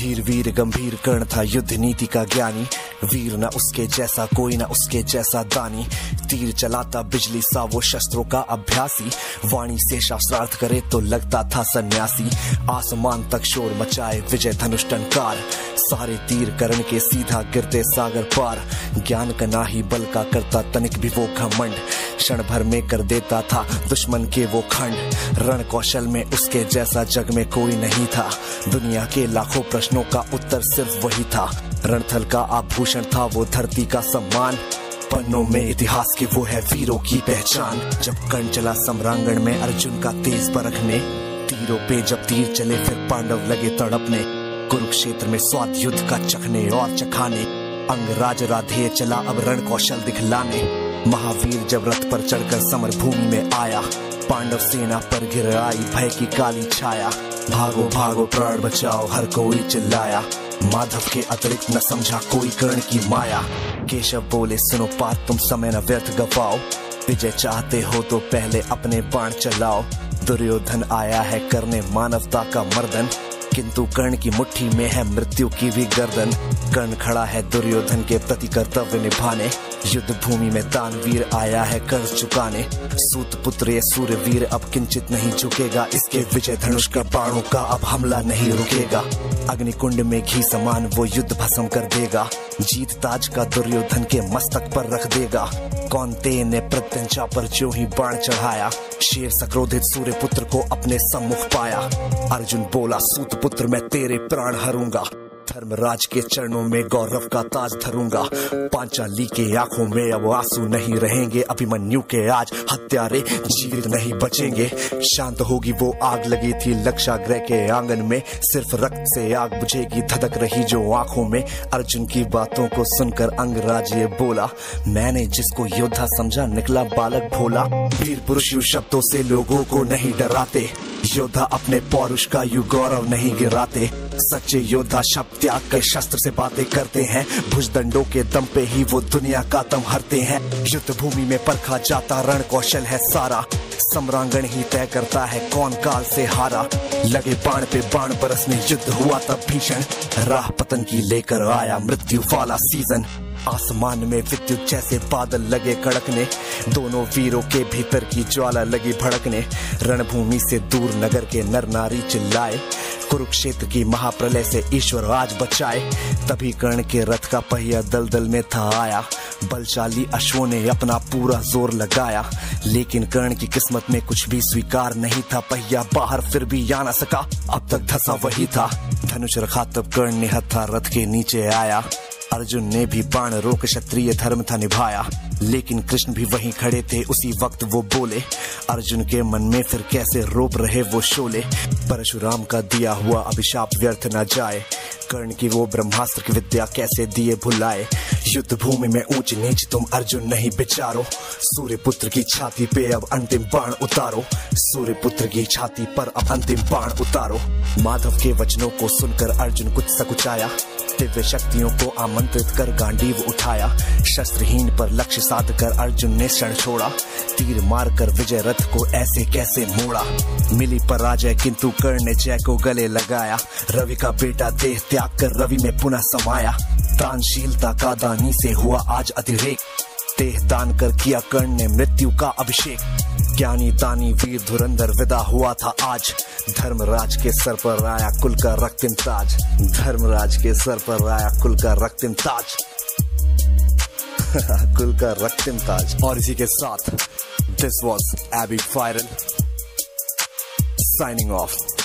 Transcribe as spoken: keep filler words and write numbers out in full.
धीर वीर गंभीर कर्ण था युद्ध नीति का ज्ञानी, वीर न उसके जैसा कोई न उसके जैसा दानी। तीर चलाता बिजली सा वो शस्त्रों का अभ्यासी, वाणी से शास्त्रार्थ करे तो लगता था सन्यासी। आसमान तक शोर मचाए विजय धनुष टंकार, सारे तीर कर्ण के सीधा गिरते सागर पार। ज्ञान का ना ही बल का करता तनिक भी वो घमंड, क्षण भर में कर देता था दुश्मन के वो खंड। रण कौशल में उसके जैसा जग में कोई नहीं था, दुनिया के लाखों प्रश्नों का उत्तर सिर्फ वही था। रणथल का आभूषण था वो धरती का सम्मान, पन्नों में इतिहास के वो है वीरों की पहचान। जब कर्ण चला सम्रांगण में अर्जुन का तेज बरखने, तीरों पे जब तीर चले फिर पांडव लगे तड़पने। कुरुक्षेत्र में स्वाद युद्ध का चखने और चखाने, अंगराज राधेय चला अब रण कौशल दिखलाने। महावीर जब रथ पर चढ़कर समर भूमि में आया, पांडव सेना पर गिर आई भय की काली छाया। भागो भागो प्राण बचाओ हर कोई चिल्लाया, माधव के अतिरिक्त न समझा कोई कर्ण की माया। केशव बोले सुनो पात तुम समय न व्यर्थ गवाओ, विजय चाहते हो तो पहले अपने बाण चलाओ। दुर्योधन आया है करने मानवता का मर्दन, किंतु कर्ण की मुट्ठी में है मृत्यु की भी गर्दन। कर्ण खड़ा है दुर्योधन के प्रति कर्तव्य निभाने, युद्ध भूमि में दानवीर आया है कर्ज चुकाने। सूत पुत्र ये सूर्यवीर अब किंचित नहीं झुकेगा, इसके विजय धनुष का बाणों का अब हमला नहीं रुकेगा। अग्निकुंड में घी समान वो युद्ध भस्म कर देगा, जीत ताज का दुर्योधन के मस्तक पर रख देगा। कौन्तेय ने प्रत्यंचा पर जो ही बाण चढ़ाया, शेर सक्रोधित सूर्य पुत्र को अपने सम्मुख पाया। अर्जुन बोला सूत पुत्र मैं तेरे प्राण हरूंगा, धर्मराज के चरणों में गौरव का ताज धरूंगा। पांचाली के आंखों में अब आंसू नहीं रहेंगे, अभिमन्यु के आज हत्यारे जीवित नहीं बचेंगे। शांत होगी वो आग लगी थी लक्षाग्रह के आंगन में, सिर्फ रक्त से आग बुझेगी धधक रही जो आंखों में। अर्जुन की बातों को सुनकर अंगराज ये बोला, मैंने जिसको योद्धा समझा निकला बालक भोला। वीर पुरुष यू शब्दों से लोगों को नहीं डराते, योद्धा अपने पौरुष का यू गौरव नहीं गिराते। सच्चे योद्धा शब्द त्याग के शस्त्र से बातें करते हैं, भुजदंडों के दम पे ही वो दुनिया का दम हरते हैं। युद्ध भूमि में परखा जाता रण कौशल है सारा, सम्रांगण ही तय करता है कौन काल से हारा। लगे बाण पे बाण बरसने युद्ध हुआ तब भीषण, राह पतन की लेकर आया मृत्यु वाला सीजन। आसमान में विद्युत जैसे बादल लगे कड़कने, दोनों वीरों के भीतर की ज्वाला लगी भड़कने। रणभूमि से दूर नगर के नर नारी चिल्लाए, कुरुक्षेत्र की महाप्रलय से ईश्वर आज बचाए। तभी कर्ण के रथ का पहिया दलदल में था आया, बलशाली अश्वों ने अपना पूरा जोर लगाया। लेकिन कर्ण की किस्मत में कुछ भी स्वीकार नहीं था, पहिया बाहर फिर भी आ ना सका, अब तक धसा वही था। धनुष रखा तब कर्ण ने हथा रथ के नीचे आया, अर्जुन ने भी बाण रोक क्षत्रिय धर्म था निभाया। लेकिन कृष्ण भी वहीं खड़े थे उसी वक्त वो बोले, अर्जुन के मन में फिर कैसे रोप रहे वो शोले। परशुराम का दिया हुआ अभिशाप व्यर्थ न जाए, कर्ण की वो ब्रह्मास्त्र की विद्या कैसे दिए भुलाए। युद्ध भूमि में ऊंच नीच तुम अर्जुन नहीं बिचारो, सूर्य पुत्र की छाती पे अब अंतिम बाण उतारो। सूर्य पुत्र की छाती पर अब अंतिम बाण उतारो। माधव के वचनों को सुनकर अर्जुन कुछ सकुचाया, दिव्य शक्तियों को आमंत्रित कर गांडीव उठाया। शस्त्रहीन पर लक्ष्य साध कर अर्जुन ने क्षण छोड़ा, तीर मार कर विजय रथ को ऐसे कैसे मोड़ा। मिली पराजय किंतु कर्ण ने जय को गले लगाया, रवि का बेटा देह त्याग कर रवि में पुनः समाया। दानशीलता का दानी से हुआ आज अतिरेक, देह दान कर किया कर्ण ने मृत्यु का अभिषेक। ज्ञानी दानी वीर धुरंधर विदा हुआ था आज, धर्मराज के सर पर आया कुल का रक्तिम ताज। धर्मराज के सर पर आया कुल का रक्तिम ताज कुल का रक्तिम ताज। और इसी के साथ this was AB viral signing of.